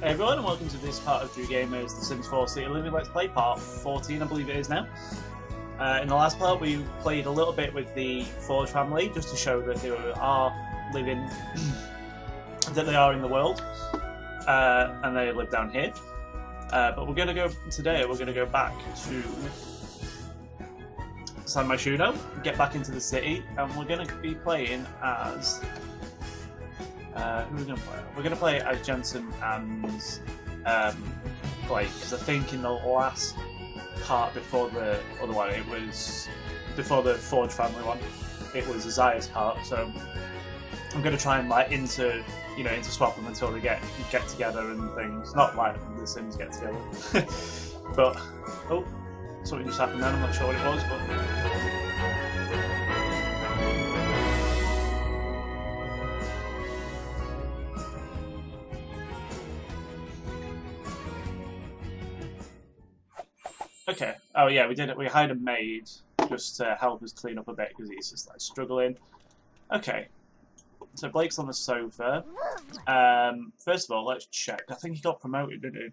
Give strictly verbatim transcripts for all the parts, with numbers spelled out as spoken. Hey everyone, and welcome to this part of Drew Gamer's The Sims four City Living Let's Play, part fourteen I believe it is now. Uh, in the last part we played a little bit with the Forge family, just to show that they are living, that they are in the world, uh, and they live down here. Uh, but we're going to go, today we're going to go back to San Myshuno, get back into the city, and we're going to be playing as... Uh, who are we going to play? We're going to play as Jensen and um, Blake, because I think in the last part before the other one, it was before the Forge family one, it was Isaiah's part. So I'm going to try and like into you know into swap them until they get get together and things. Not like the Sims get together, but oh, something just happened then. I'm not sure what it was, but. Okay. Oh yeah, we did it. We hired a maid just to help us clean up a bit because he's just like struggling. Okay. So Blake's on the sofa. Um, first of all, let's check. I think he got promoted, didn't he?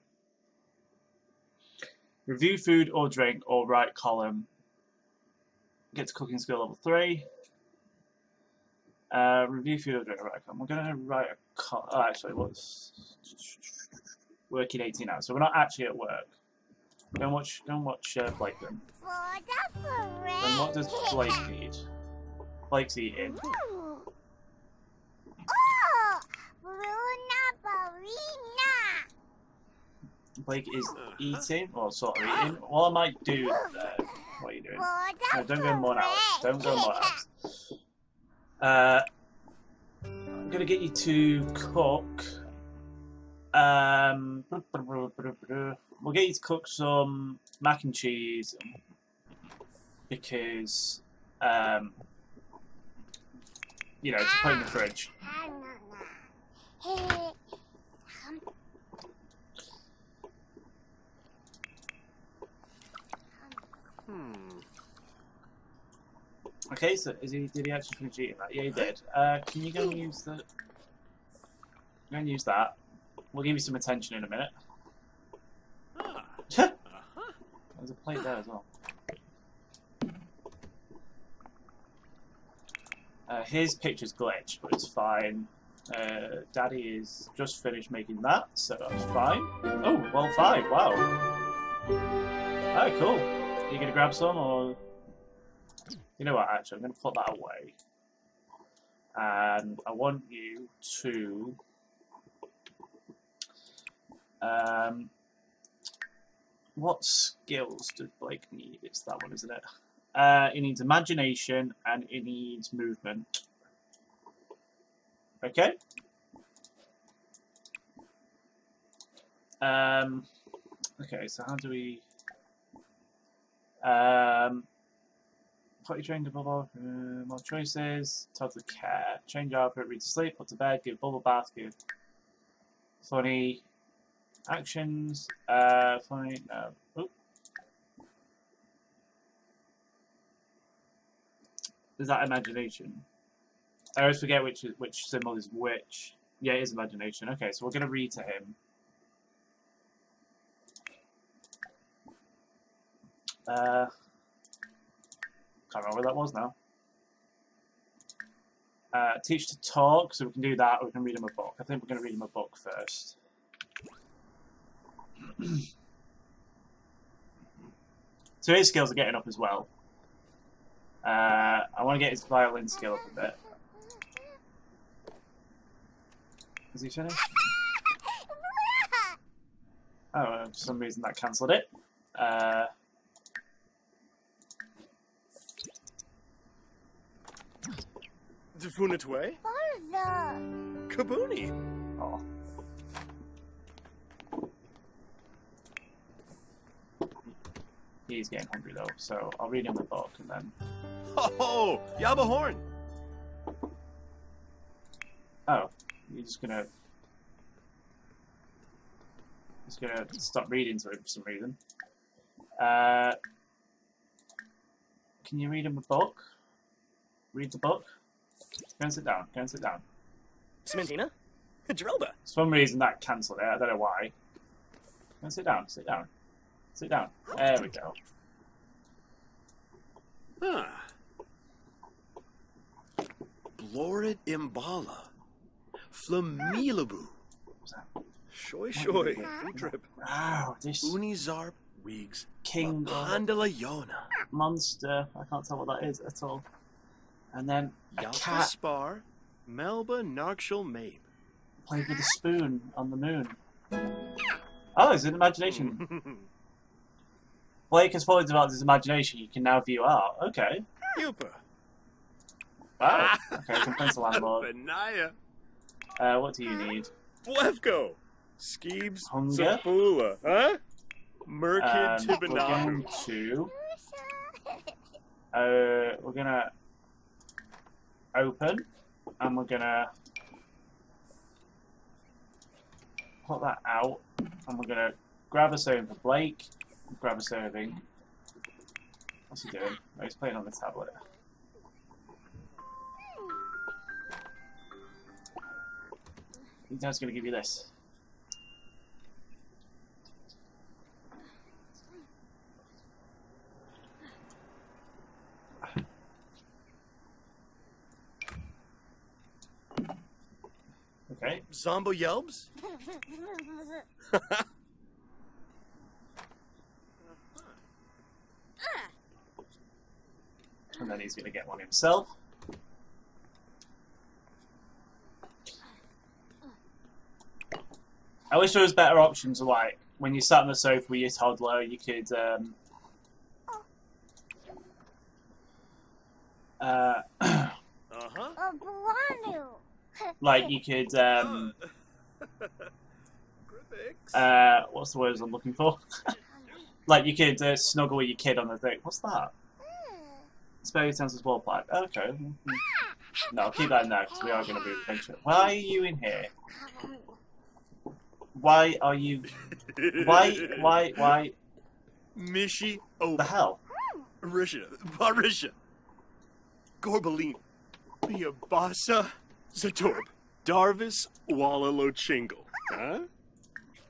Review food or drink or write column. Get to cooking skill level three. Uh, review food or drink or write column. We're gonna write a column. Oh, actually, what's working eighteen hours? So we're not actually at work. Go and watch, go and watch uh, Blake then. And what does Blake need? Blake's eating. Oh, Blake is eating, or sort of eating. What I might do uh, what are you doing? No, don't go more now. Don't go more now. Uh, I'm gonna get you to cook. Um, we'll get you to cook some mac and cheese because, um, you know, to put in the fridge. Okay, so is he, did he actually finish eating that? Yeah, he did. Uh, can you go and use the? Go and use that. We'll give you some attention in a minute. There's a plate there as well. Uh, his picture's glitched, but it's fine. Uh, Daddy is just finished making that, so that's fine. Oh, well, five, wow. Oh, cool. Are you going to grab some, or...? You know what, actually, I'm going to put that away. And I want you to... Um, what skills does Blake need? It's that one, isn't it? Uh, it needs imagination and it needs movement. Okay. Um, okay, so how do we... Um, potty trained above all, uh, more choices, toddler care, change outfit, read to sleep, put to bed, give bubble bath, give funny... Actions, uh, funny, no, oop. Is that imagination? I always forget which is, which symbol is which. Yeah, it is imagination. Okay, so we're going to read to him. Uh, can't remember where that was now. Uh, teach to talk, so we can do that, or we can read him a book. I think we're going to read him a book first. So his skills are getting up as well. Uh, I want to get his violin skill up a bit. Is he finished? Oh, for some reason that cancelled it. Uh, Defunitwe? Kabuni! Oh. He's getting hungry though, so I'll read him the book and then. Ho ho! Yabba horn! Oh, you're just gonna. Just gonna stop reading to him for some reason. Uh. Can you read him a book? Read the book? Go and sit down, go and sit down. Smentina? Hadrelba. For some reason that cancelled it. I don't know why. Now sit down. Sit down. Sit down. There we go. Ah. Blorid Imbala. Flamilabu. Shoy Shoy. Wow, this... Unizarp Weegs. King. Pandalayona. Monster. I can't tell what that is at all. And then a Yalta cat. Spar. Melba Narkshal Mabe. Played with a spoon on the moon. Oh, it's an imagination. Blake has fully developed his imagination. You can now view art. Okay. Yupa. Wow. Okay, complaints to landlord. Uh, what do you need? Blevko. Skeebs. Hunger. Zabula. Huh? Merkin um, Tibanaru. To... Uh, we're gonna... open. And we're gonna... put that out. And we're gonna grab a serving for Blake. Grab a serving. What's he doing? Oh, he's playing on the tablet. His dad's gonna give you this. Okay. Zombo Yelbs? And then he's going to get one himself. I wish there was better options, like when you sat on the sofa with your toddler, you could um, uh, uh-huh. like you could um, uh, what's the words I'm looking for? Like you could uh, snuggle with your kid on the thing. What's that? Spare utensils wall pipe. Okay. No, keep that in there because we are going to be adventurous. Why are you in here? Why are you? Why? Why? Why? Mishi. Oh. The hell. Risha. Barisha. Gorbalin. Yabasa. Zatorb. Darvis. Wallalo Chingle. Huh?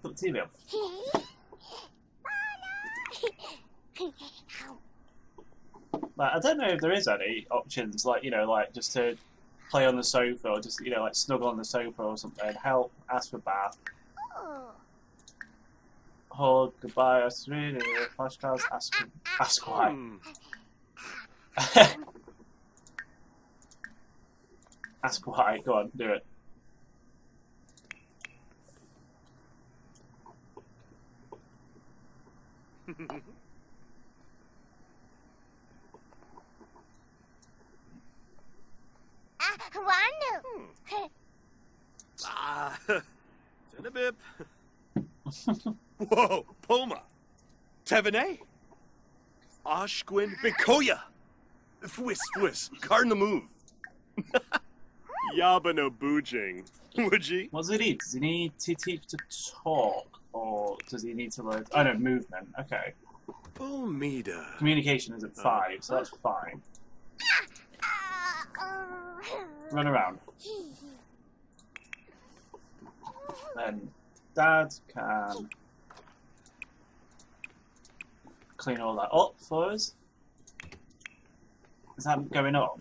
Put the T V on. Like, I don't know if there is any options, like, you know, like, just to play on the sofa or just, you know, like, snuggle on the sofa or something. Help, ask for bath. Oh, oh goodbye, I really flash trials, ask, ask why. Ask why, go on, do it. Hmm. Ah, send a bip. Whoa, Poma, Tevenay, Ashquin, Bikoya, Fwiss, Fwiss, Cardinal Move, Yabano Boojing, Woodji. What does he need? Does he need to teach to talk, or does he need to learn? I don't movement. Okay. Bomida. Communication is at five, so that's fine. Run around. Then Dad can clean all that up for us. Is that going on?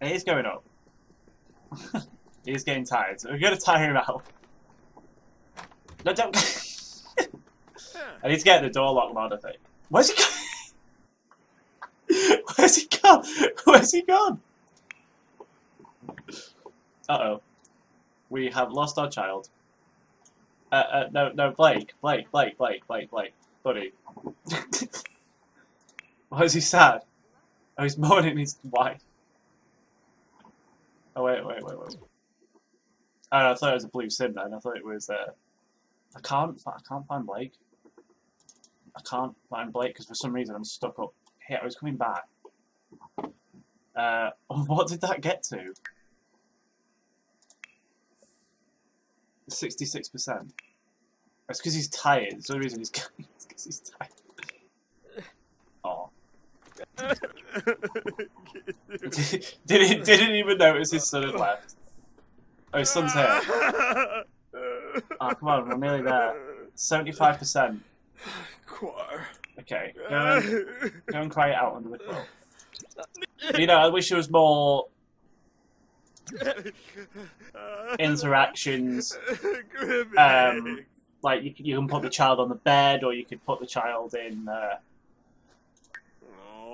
It is going up. He is getting tired, so we're going to tire him out. No, don't. I need to get the door locked, Lord, I think. Where's he going? Where's he gone? Where's he gone? Uh-oh. We have lost our child. Uh, uh, no, no, Blake. Blake, Blake, Blake, Blake, Blake. Buddy. Why is he sad? Oh, he's mourning his wife. Oh, wait, wait, wait, wait. Oh, I thought it was a blue sim then. I thought it was, uh... I can't, I can't find Blake. I can't find Blake because for some reason I'm stuck up. Yeah, I was coming back. Uh, what did that get to? Sixty-six percent. It's because he's tired. It's the only reason he's coming. It's because he's tired. Oh. didn't didn't even notice his son had left. Oh, his son's here. Oh, come on, we're nearly there. Seventy-five percent. Okay, go and, go and cry it out under the quilt. You know, I wish there was more interactions. Um, like you, you can put the child on the bed, or you could put the child in. Uh,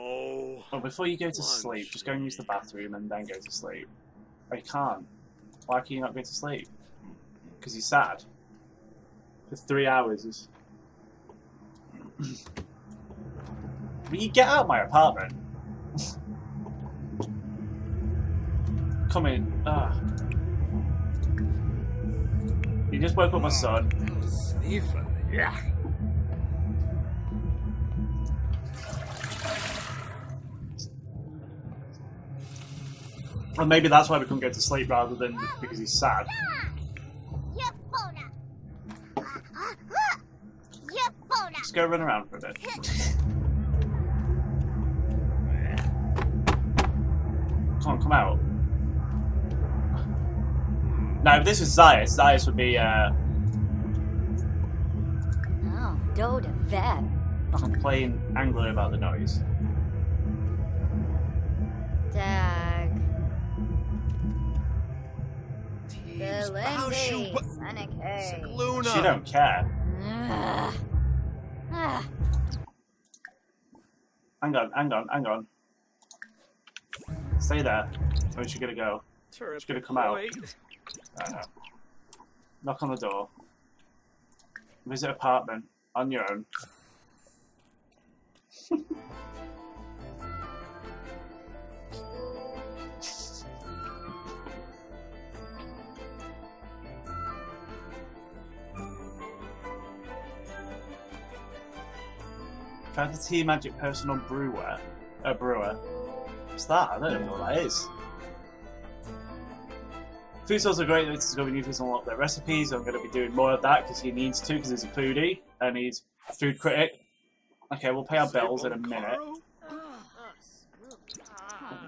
Oh, before you go to sleep, just go and use the bathroom and then go to sleep. Oh, you can't. Why can you not go to sleep? Because you're sad. For three hours. Will you get out of my apartment? Come in. Ugh. You just woke up my son. Yeah. Or maybe that's why we couldn't go to sleep, rather than because he's sad. Just go run around for a bit. Come on, come out. Now, if this was Zayas, Zayas would be, uh... Oh, Doda, that. Complain angrily about the noise. Dad. She don't care. Uh, uh. Hang on, hang on, hang on. Stay there. Or is she gonna go? She's gonna come out. Uh, knock on the door. Visit apartment on your own. Try the tea magic person on brewer. A uh, brewer. What's that? I don't even know what that is. Food stores are great. This is going to be new things to unlock their recipes. I'm going to be doing more of that because he needs to, because he's a foodie and he's a food critic. Okay, we'll pay our bills in a minute.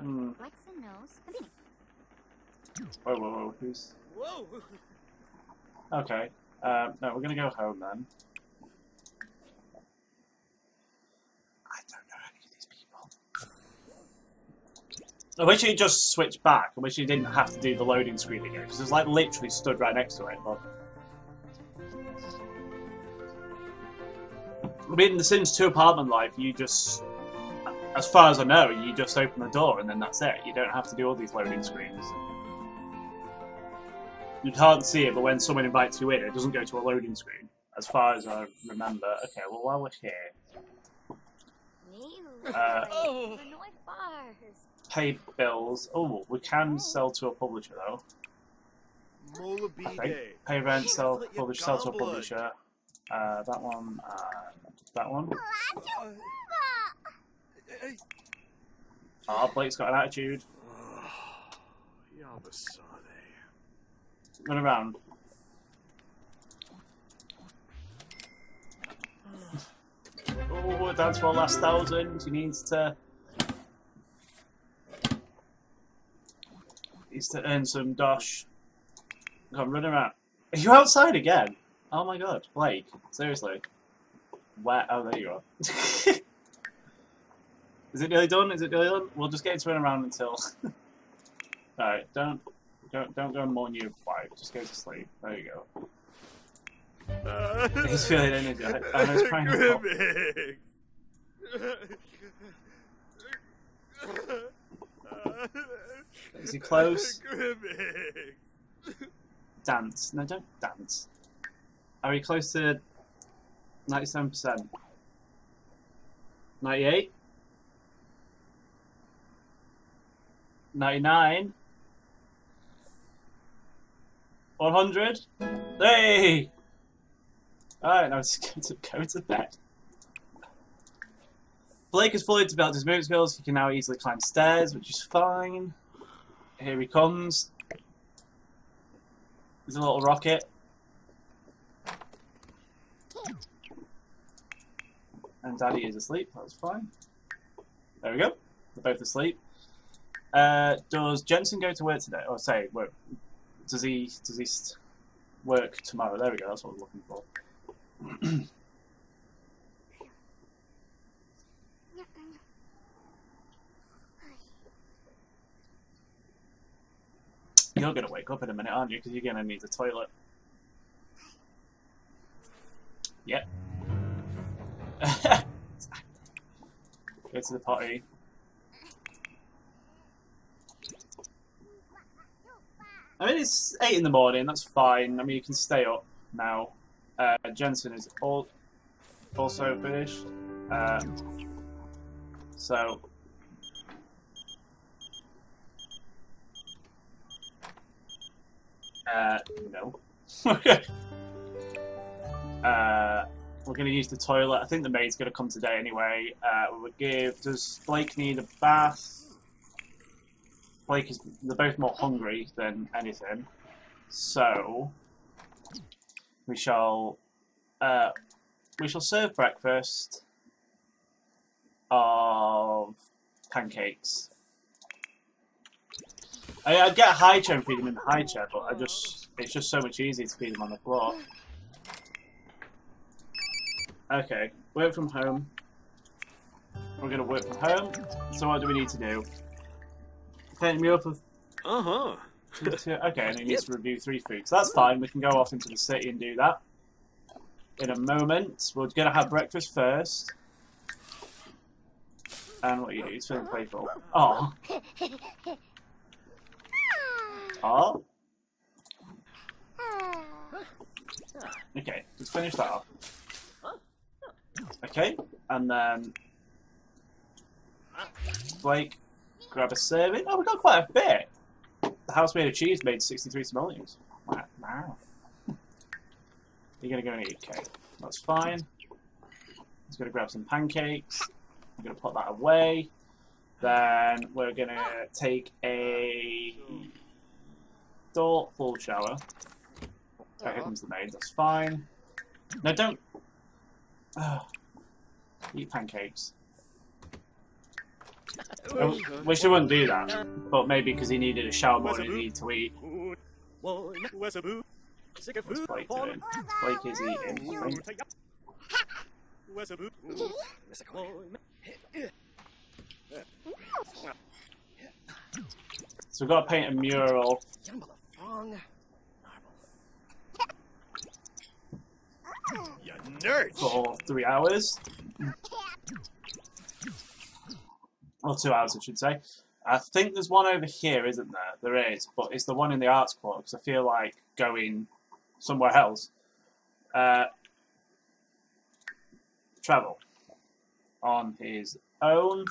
Mm. Whoa, whoa, whoa! Who's? Okay. Uh, no, we're going to go home then. I wish he just switched back. I wish he didn't have to do the loading screen again, because it was like literally stood right next to it. But... I mean, in The Sims two apartment life, you just, as far as I know, you just open the door and then that's it. You don't have to do all these loading screens. You can't see it, but when someone invites you in, it doesn't go to a loading screen, as far as I remember. Okay, well, while we're here... Uh, oh. Pay bills. Oh, we can sell to a publisher though. I think. Pay rent, sell, publish, sell to a publisher. Uh, that one, uh, that one. Ah, oh, Blake's got an attitude. Run around. Oh, down to our last thousand. He needs to. Is to earn some dosh. Come run around. Are you outside again? Oh my god, Blake. Seriously. Where? Oh, there you are. Is it nearly done? Is it nearly done? We'll just get to run around until. Alright, don't, don't, don't go and mourn your wife. Just go to sleep. There you go. Uh, He's feeling energetic. I was trying to. Is he close? Dance. No, don't dance. Are we close to ninety-seven percent? ninety-eight? ninety-nine? one hundred? Hey! Alright, now it's going to go to bed. Blake has fully developed his movement skills. He can now easily climb stairs, which is fine. Here he comes. There's a little rocket. And Daddy is asleep, that's fine. There we go. They're both asleep. Uh, does Jensen go to work today? Or say, work? Does he? Does he work tomorrow? There we go. That's what we're looking for. You're going to wake up in a minute, aren't you? Because you're going to need the toilet. Yep. Go to the potty. I mean, it's eight in the morning, that's fine. I mean, you can stay up now. Uh, Jensen is all, also finished. Um, so... Uh, no. uh, we're going to use the toilet. I think the maid's going to come today anyway. Uh, we'll give... Does Blake need a bath? Blake is... They're both more hungry than anything. So... We shall... Uh, we shall serve breakfast of pancakes. I, I get a high chair and feed them in the high chair, but I just it's just so much easier to feed them on the floor. Okay, work from home. We're gonna work from home. So what do we need to do? Paint me up with Uh huh. Okay, and he needs to review three foods. So that's fine, we can go off into the city and do that. In a moment. We're gonna have breakfast first. And what do you do? It's feeling playful. Oh, Oh. Okay, let's finish that off. Okay, and then Blake, grab a serving. Oh, we got quite a bit. The house made of cheese made sixty-three simoleons. Wow. You're gonna go and eat cake. That's fine. Just gonna grab some pancakes. I'm gonna put that away. Then we're gonna take a thoughtful shower. Oh, here comes the maid, that's fine. No, don't. Oh. Eat pancakes. I wish I wouldn't do that, but maybe because he needed a shower more than he needed to eat. What's Blake doing? Blake is eating, I think. So we've got to paint a mural. You nerd! For three hours. Or two hours, I should say. I think there's one over here, isn't there? There is, but it's the one in the arts quarter, because I feel like going somewhere else. Uh, travel. On his own.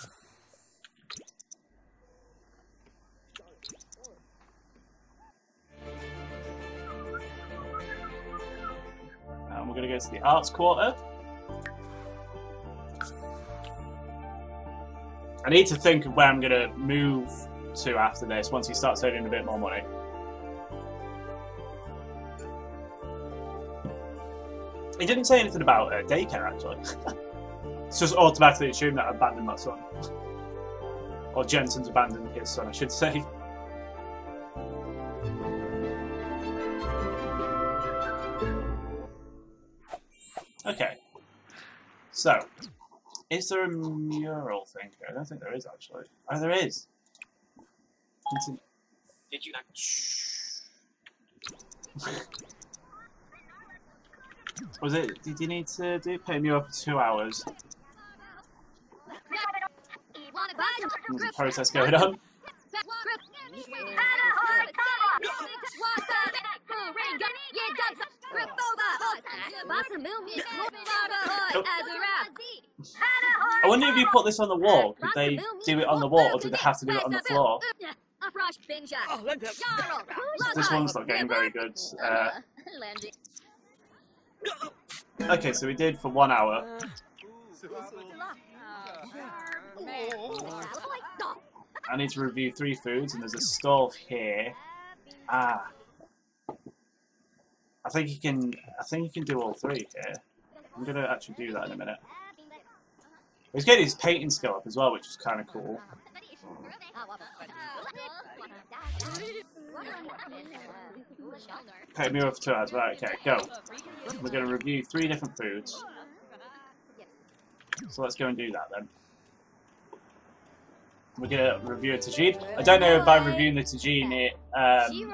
And we're going to go to the arts quarter. I need to think of where I'm going to move to after this, once he starts earning a bit more money. He didn't say anything about uh, daycare, actually. It's just automatically assumed that I abandoned my son. Or Jensen's abandoned his son, I should say. Okay, so, is there a mural thing here? I don't think there is, actually. Oh, there is! Continue. Did you like... Shh. Was it... Did you need to do pay me up for two hours? There's a protest going on. I wonder if you put this on the wall, could they do it on the wall or do they have to do it on the floor? This one's not getting very good. Uh, okay, so we did for one hour. I need to review three foods and there's a stall here. Ah. I think you can. I think you can do all three here. I'm gonna actually do that in a minute. He's getting his painting skill up as well, which is kind of cool. Okay, move over to us. Right, okay, go. We're going to review three different foods. So let's go and do that then. We're going to review a tagine. I don't know if by reviewing the tagine it... Um, it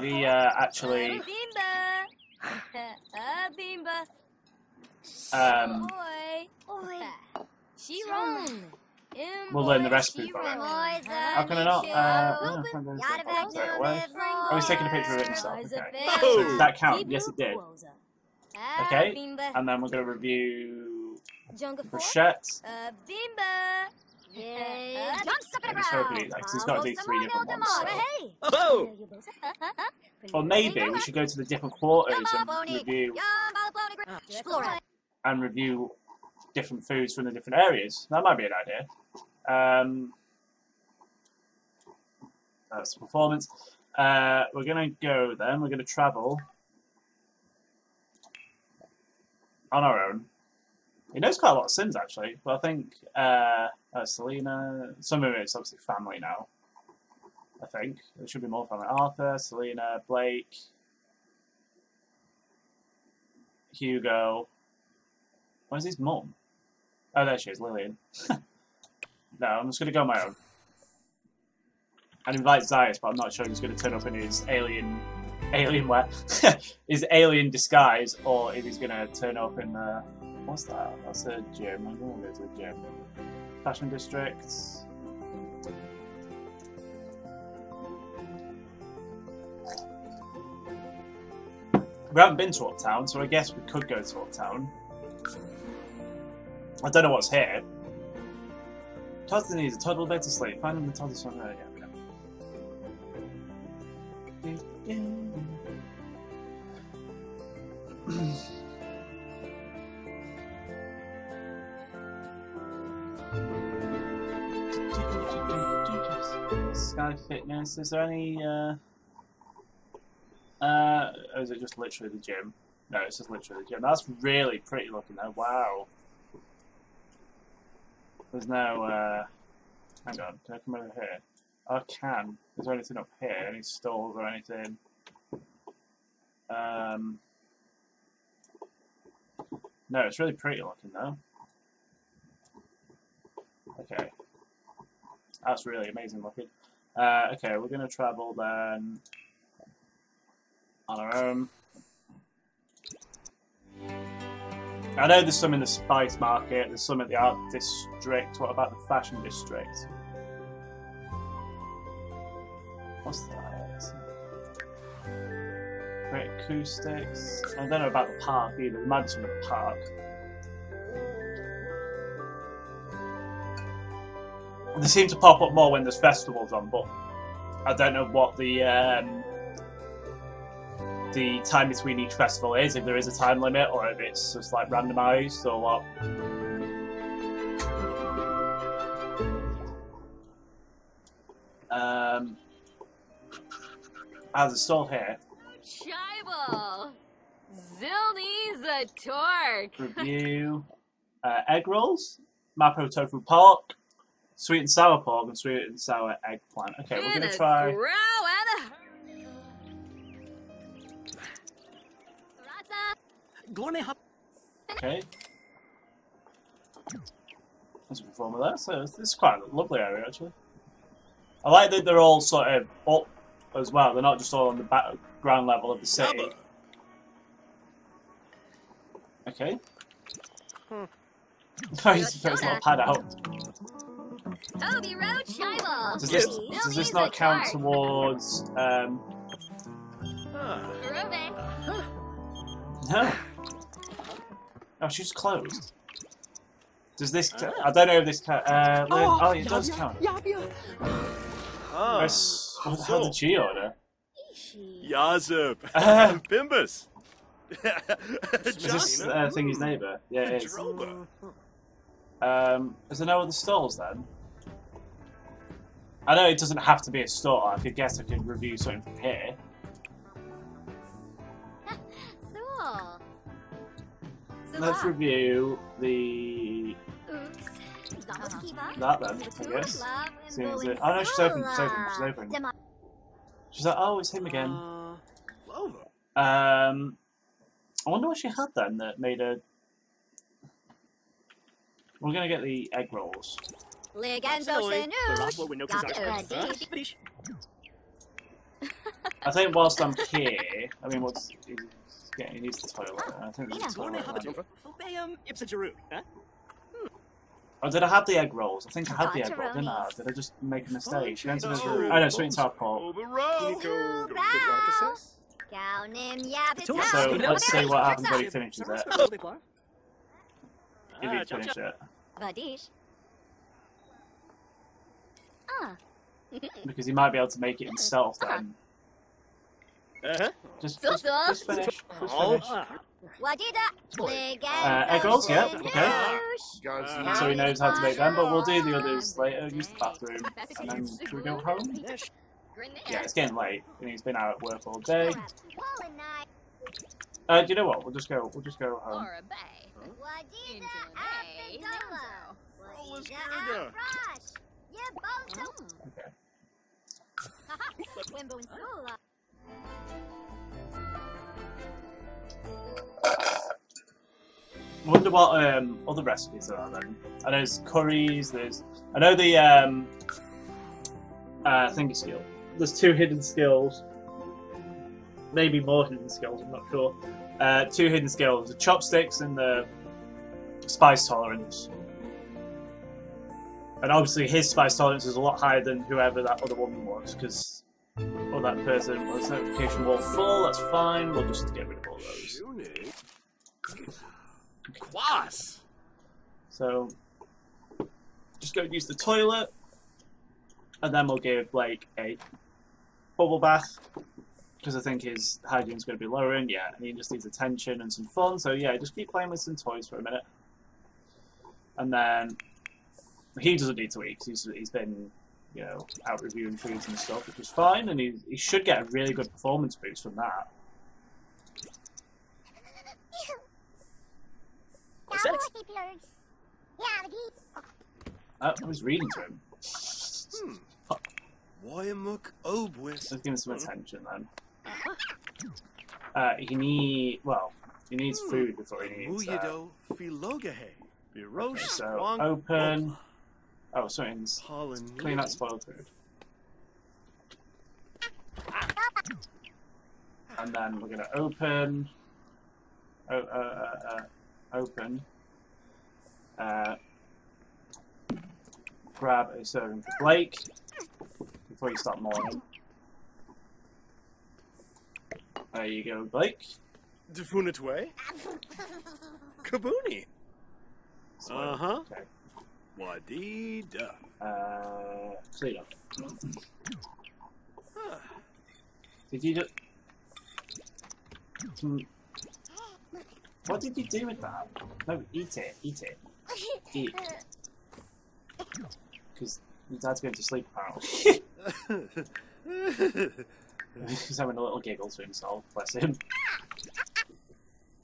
the, uh, actually... Um, we'll learn the recipe from it. How can I not? Uh, oh, he's taking a picture of it himself. Okay. So did that count? Yes, it did. Okay, and then we're going to review bruschetta. Yeah, I'm just hoping he likes it. He's got to do three different ones. So. Oh! Or maybe we should go to the different quarters and review and review different foods from the different areas. That might be an idea. Um, that's the performance. Uh, we're going to go then. We're going to travel on our own. He knows quite a lot of Sims actually, but I think uh, uh, Selena, some of it's obviously family now, I think. There should be more family. Arthur, Selena, Blake, Hugo. Where's his mum? Oh, there she is, Lillian. No, I'm just going to go on my own. I'd invite Zayas, but I'm not sure he's going to turn up in his alien, alienware, his alien disguise, or if he's going to turn up in the... What's that? That's a gym. I'm going to go to a gym. Fashion districts. We haven't been to Uptown, so I guess we could go to Uptown. I don't know what's here. Toddler needs a toddler bed to sleep. Find him the toddler somewhere. Yeah, okay. Yeah. Sky Fitness, is there any, uh, uh, or is it just literally the gym? No, it's just literally the gym. That's really pretty looking though, wow. There's no, uh, hang on, can I come over here? I can. Is there anything up here? Any stalls or anything? Um, no, it's really pretty looking though. Okay. That's really amazing looking. Uh, okay, we're going to travel then on our own. I know there's some in the Spice Market, there's some at the Art District. What about the Fashion District? What's that? Great Acoustics. I don't know about the park either. There might be some at the park. They seem to pop up more when there's festivals on, but I don't know what the um, the time between each festival is, if there is a time limit or if it's just like randomised or what. Um, ah, there's a stall here. Shibal! Zilni's a torque! Review. Uh, egg rolls. Mapo tofu pork. Sweet and sour pork and sweet and sour eggplant. Okay, we're gonna try. Okay. That's a performer there. So this is quite a lovely area actually. I like that they're all sort of up as well. They're not just all on the background level of the city. Okay. Sorry, he's supposed to pad out. Toby Road Shibal. Does this, does this not count towards um No. Oh, she's closed. Does this I don't know if this count uh oh, oh it does count. Oh, what the hell did she order? Yazub uh, Bimbus. Is this uh, thing his neighbour? Yeah, it is. Um is there no other stalls then? I know it doesn't have to be a store. I could guess I could review something from here. Let's review the... that then, I guess. As soon as it... Oh no, she's open, she's open, she's open. She's like, oh, it's him again. Um, I wonder what she had then that made her... We're gonna get the egg rolls. I think whilst I'm here, I mean, what's he's getting? He needs the toilet. I think there's a toilet. Right? Oh, did I have the egg rolls? I think I had the egg rolls, didn't I? Did I just make a mistake? She entered this room. Oh no, sweet and sour pork. So let's see what happens when he finishes it. If he finishes it. Because he might be able to make it himself then. Uh-huh. Just, just, just finish. Just finish. Uh, egg rolls, yeah, okay. Uh, so he knows how to make them, but we'll do the others later. Use the bathroom, and then should we go home? Yeah, it's getting late, and he's been out at work all day. Uh, do you know what? We'll just go. We'll just go home. Huh? Okay. I wonder what um, other recipes there are then. I know there's curries, there's... I know the um, uh, thingy skill. There's two hidden skills. Maybe more hidden skills, I'm not sure. Uh, two hidden skills, the chopsticks and the spice tolerance. And obviously his spice tolerance is a lot higher than whoever that other woman was, because... Or that person was notification wall full, that's fine, we'll just get rid of all those. Class! So... Just go and use the toilet, and then we'll give Blake a bubble bath, because I think his hygiene's going to be lowering, yeah, and he just needs attention and some fun, so yeah, just keep playing with some toys for a minute. And then... He doesn't need to eat because he's, he's been, you know, out reviewing foods and stuff, which is fine, and he, he should get a really good performance boost from that. Oh, I was reading to him. Hmm. Let's give him some attention then. Uh, he need well, he needs food before he needs that. Okay, so open. Oh, sorry. Clean that spoiled food. And then we're gonna open. Oh, uh, uh, uh, open. Uh, grab a serving for Blake before you start mourning. There you go, Blake. Defunatway. Kabuni. So, uh huh. Okay. Wadi da. Uh, clean up. Huh. Did you do? Hmm. What did you do with that? No, eat it, eat it, eat. Because your dad's going to sleep now. He's having a little giggle to himself. Bless him.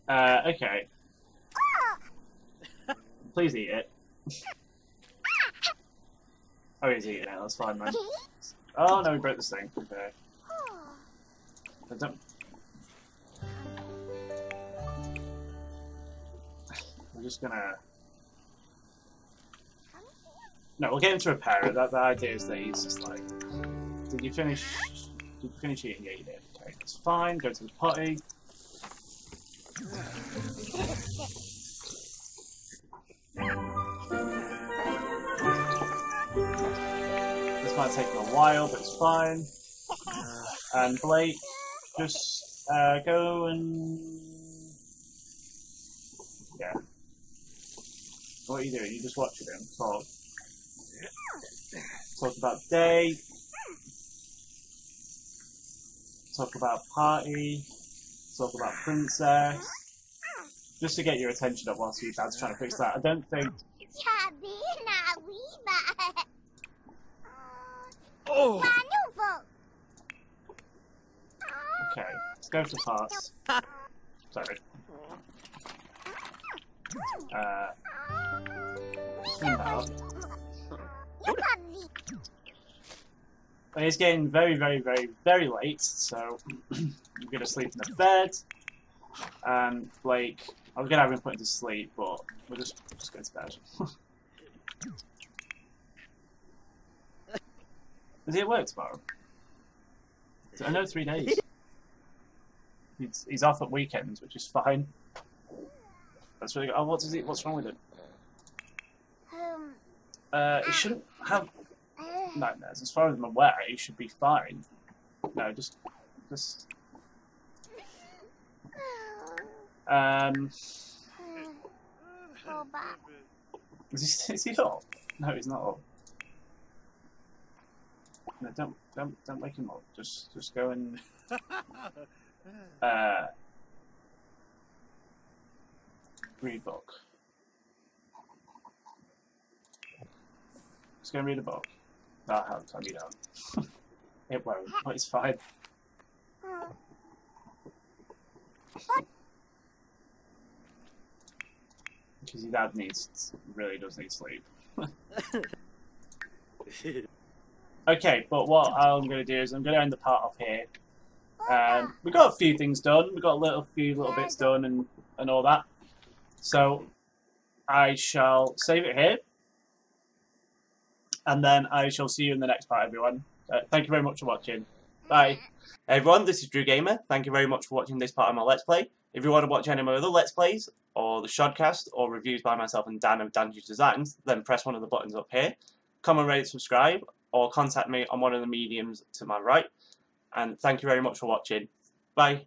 Uh, okay. Please eat it. Oh, he's eating it, that's fine, man. Oh no, we broke this thing. Okay. I don't... I'm just gonna... No, we'll get him to repair it. That, the idea is that he's just like... Did you finish... Did you finish eating? Yeah, you did. Okay, that's fine. Go to the potty. This might take a while, but it's fine. And Blake, just uh, go and... Yeah. What are you doing? You're just watching him talk. Talk about day. Talk about party. Talk about princess. Just to get your attention up whilst your dad's trying to fix that. I don't think... Oh. Okay, let's go to the parts. Sorry. Uh, it's getting very, very, very, very late, so I'm gonna sleep in the bed. And Blake, I was gonna have him put him to sleep, but we'll just just go to bed. Is he at work tomorrow? I know three days. He's, he's off at weekends, which is fine. That's really good. Oh, what is it? What's wrong with him? Uh, he shouldn't have nightmares. As far as I'm aware, he should be fine. No, just, just. Um. Is he, is he up? No, he's not up. No, don't, don't, don't wake him up. Just, just go and. Uh. Read book. Just go and read a book. That helps. I'll be down. It won't, but it's fine. Because your dad needs, really does need sleep. Okay, but what I'm going to do is I'm going to end the part off here. Um, we got a few things done. We got a little few little bits done and and all that. So I shall save it here, and then I shall see you in the next part, everyone. Uh, thank you very much for watching. Bye, everyone. This is Drew Gamer. Thank you very much for watching this part of my Let's Play. If you want to watch any of my other Let's Plays or the Shodcast or reviews by myself and Dan of Dan's Designs, then press one of the buttons up here. Comment, rate, subscribe, or contact me on one of the mediums to my right. And thank you very much for watching. Bye.